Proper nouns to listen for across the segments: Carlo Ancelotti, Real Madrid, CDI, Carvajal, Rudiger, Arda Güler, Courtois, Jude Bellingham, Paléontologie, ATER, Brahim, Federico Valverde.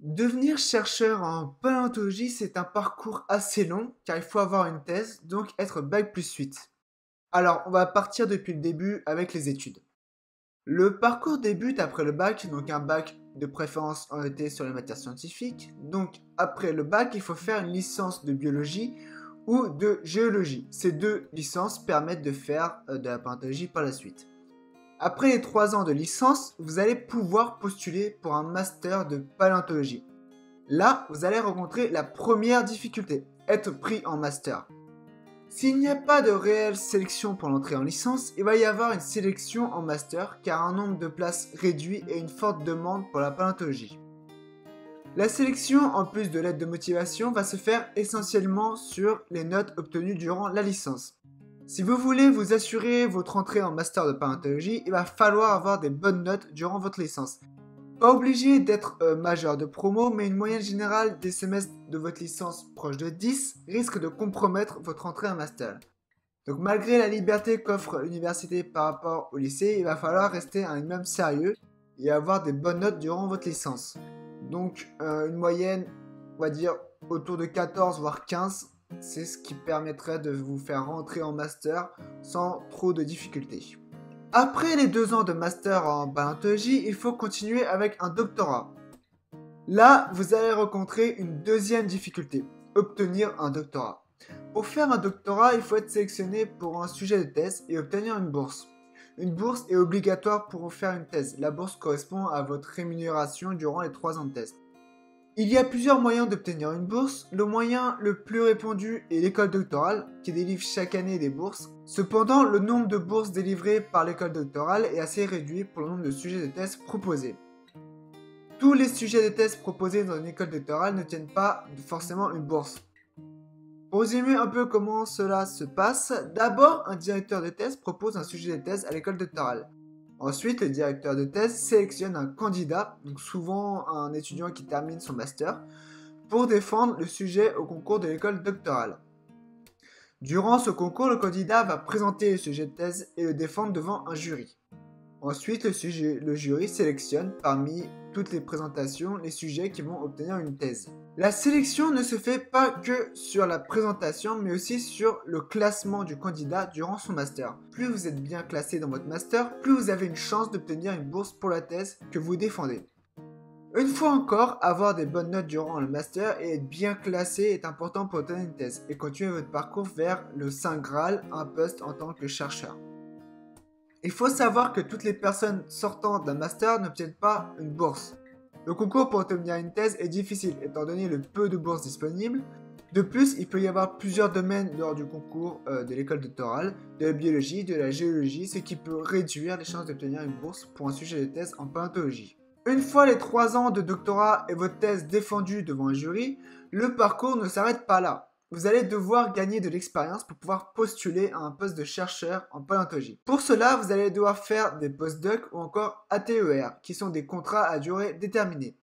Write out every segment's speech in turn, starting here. Devenir chercheur en paléontologie, c'est un parcours assez long car il faut avoir une thèse, donc être bac plus 8. Alors, on va partir depuis le début avec les études. Le parcours débute après le bac, donc un bac de préférence orienté sur les matières scientifiques. Donc, après le bac, il faut faire une licence de biologie ou de géologie. Ces deux licences permettent de faire de la paléontologie par la suite. Après les 3 ans de licence, vous allez pouvoir postuler pour un master de paléontologie. Là, vous allez rencontrer la première difficulté, être pris en master. S'il n'y a pas de réelle sélection pour l'entrée en licence, il va y avoir une sélection en master car un nombre de places réduit et une forte demande pour la paléontologie. La sélection, en plus de l'aide de motivation, va se faire essentiellement sur les notes obtenues durant la licence. Si vous voulez vous assurer votre entrée en master de paléontologie, il va falloir avoir des bonnes notes durant votre licence. Pas obligé d'être majeur de promo, mais une moyenne générale des semestres de votre licence proche de 10 risque de compromettre votre entrée en master. Donc malgré la liberté qu'offre l'université par rapport au lycée, il va falloir rester un minimum sérieux et avoir des bonnes notes durant votre licence. Donc une moyenne, on va dire, autour de 14 voire 15. C'est ce qui permettrait de vous faire rentrer en master sans trop de difficultés. Après les 2 ans de master en paléontologie, il faut continuer avec un doctorat. Là, vous allez rencontrer une deuxième difficulté, obtenir un doctorat. Pour faire un doctorat, il faut être sélectionné pour un sujet de thèse et obtenir une bourse. Une bourse est obligatoire pour faire une thèse. La bourse correspond à votre rémunération durant les 3 ans de thèse. Il y a plusieurs moyens d'obtenir une bourse. Le moyen le plus répandu est l'école doctorale, qui délivre chaque année des bourses. Cependant, le nombre de bourses délivrées par l'école doctorale est assez réduit pour le nombre de sujets de thèse proposés. Tous les sujets de thèse proposés dans une école doctorale ne tiennent pas forcément une bourse. Pour résumer un peu comment cela se passe, d'abord, un directeur de thèse propose un sujet de thèse à l'école doctorale. Ensuite, le directeur de thèse sélectionne un candidat, donc souvent un étudiant qui termine son master, pour défendre le sujet au concours de l'école doctorale. Durant ce concours, le candidat va présenter le sujet de thèse et le défendre devant un jury. Ensuite, le jury sélectionne parmi toutes les présentations les sujets qui vont obtenir une thèse. La sélection ne se fait pas que sur la présentation, mais aussi sur le classement du candidat durant son master. Plus vous êtes bien classé dans votre master, plus vous avez une chance d'obtenir une bourse pour la thèse que vous défendez. Une fois encore, avoir des bonnes notes durant le master et être bien classé est important pour obtenir une thèse et continuer votre parcours vers le Saint Graal, un poste en tant que chercheur. Il faut savoir que toutes les personnes sortant d'un master n'obtiennent pas une bourse. Le concours pour obtenir une thèse est difficile étant donné le peu de bourses disponibles. De plus, il peut y avoir plusieurs domaines lors du concours de l'école doctorale, de la biologie, de la géologie, ce qui peut réduire les chances d'obtenir une bourse pour un sujet de thèse en paléontologie. Une fois les 3 ans de doctorat et votre thèse défendue devant un jury, le parcours ne s'arrête pas là. Vous allez devoir gagner de l'expérience pour pouvoir postuler à un poste de chercheur en paléontologie. Pour cela, vous allez devoir faire des postdocs ou encore ATER, qui sont des contrats à durée déterminée.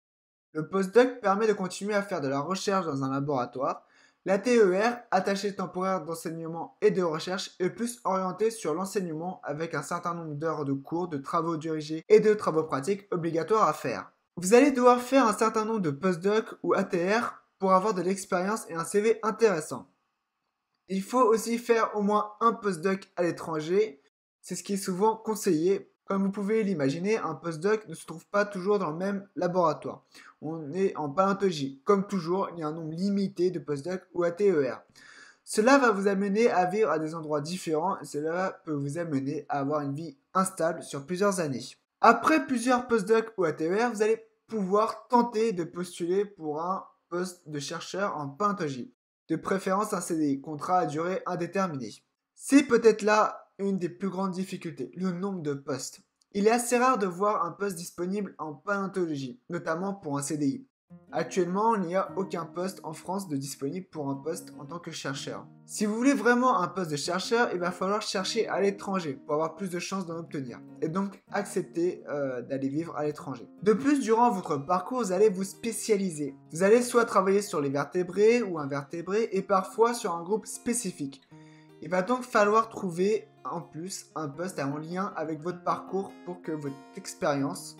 Le postdoc permet de continuer à faire de la recherche dans un laboratoire. L'ATER, attaché temporaire d'enseignement et de recherche, est plus orienté sur l'enseignement avec un certain nombre d'heures de cours, de travaux dirigés et de travaux pratiques obligatoires à faire. Vous allez devoir faire un certain nombre de postdocs ou ATER pour avoir de l'expérience et un CV intéressant. Il faut aussi faire au moins un postdoc à l'étranger, c'est ce qui est souvent conseillé. Comme vous pouvez l'imaginer, un postdoc ne se trouve pas toujours dans le même laboratoire. On est en paléontologie. Comme toujours, il y a un nombre limité de postdocs ou ATER. Cela va vous amener à vivre à des endroits différents et cela peut vous amener à avoir une vie instable sur plusieurs années. Après plusieurs postdocs ou ATER, vous allez pouvoir tenter de postuler pour un poste de chercheur en paléontologie, de préférence un CDI, contrat à durée indéterminée. C'est peut-être là une des plus grandes difficultés, le nombre de postes. Il est assez rare de voir un poste disponible en paléontologie, notamment pour un CDI. Actuellement, il n'y a aucun poste en France de disponible pour un poste en tant que chercheur. Si vous voulez vraiment un poste de chercheur, il va falloir chercher à l'étranger pour avoir plus de chances d'en obtenir et donc accepter d'aller vivre à l'étranger. De plus, durant votre parcours, vous allez vous spécialiser. Vous allez soit travailler sur les vertébrés ou invertébrés et parfois sur un groupe spécifique. Il va donc falloir trouver en plus un poste en lien avec votre parcours pour que votre expérience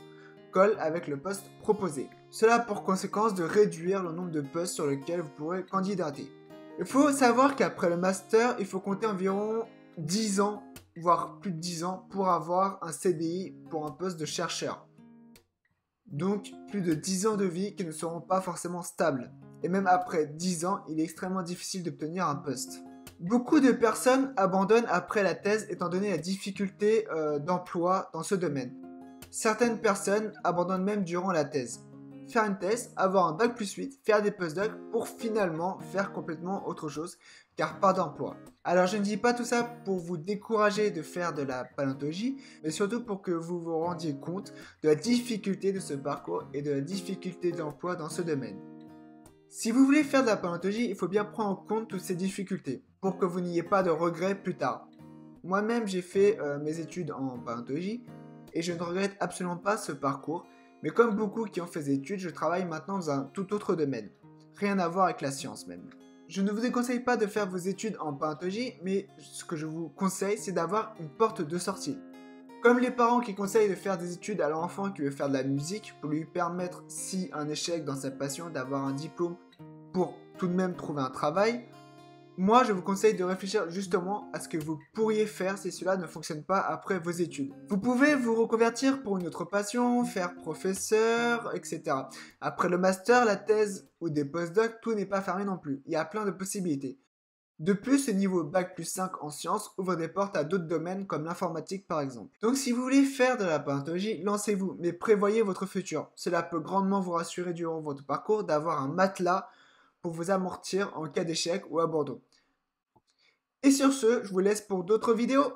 colle avec le poste proposé. Cela a pour conséquence de réduire le nombre de postes sur lesquels vous pourrez candidater. Il faut savoir qu'après le master, il faut compter environ 10 ans, voire plus de 10 ans, pour avoir un CDI pour un poste de chercheur. Donc, plus de 10 ans de vie qui ne seront pas forcément stables. Et même après 10 ans, il est extrêmement difficile d'obtenir un poste. Beaucoup de personnes abandonnent après la thèse étant donné la difficulté d'emploi dans ce domaine. Certaines personnes abandonnent même durant la thèse. Faire une thèse, avoir un bac+8, faire des postdocs pour finalement faire complètement autre chose, car pas d'emploi. Alors je ne dis pas tout ça pour vous décourager de faire de la paléontologie, mais surtout pour que vous vous rendiez compte de la difficulté de ce parcours et de la difficulté de l'emploi dans ce domaine. Si vous voulez faire de la paléontologie, il faut bien prendre en compte toutes ces difficultés, pour que vous n'ayez pas de regrets plus tard. Moi-même, j'ai fait mes études en paléontologie, et je ne regrette absolument pas ce parcours, mais comme beaucoup qui ont fait des études, je travaille maintenant dans un tout autre domaine. Rien à voir avec la science même. Je ne vous déconseille pas de faire vos études en paléontologie, mais ce que je vous conseille, c'est d'avoir une porte de sortie. Comme les parents qui conseillent de faire des études à leur enfant qui veut faire de la musique, pour lui permettre, si un échec dans sa passion, d'avoir un diplôme pour tout de même trouver un travail, moi je vous conseille de réfléchir justement à ce que vous pourriez faire si cela ne fonctionne pas après vos études. Vous pouvez vous reconvertir pour une autre passion, faire professeur, etc. Après le master, la thèse ou des postdocs, tout n'est pas fermé non plus, il y a plein de possibilités. De plus, le niveau bac+5 en sciences ouvre des portes à d'autres domaines comme l'informatique par exemple. Donc si vous voulez faire de la paléontologie, lancez-vous, mais prévoyez votre futur. Cela peut grandement vous rassurer durant votre parcours d'avoir un matelas pour vous amortir en cas d'échec ou abandon. Et sur ce, je vous laisse pour d'autres vidéos.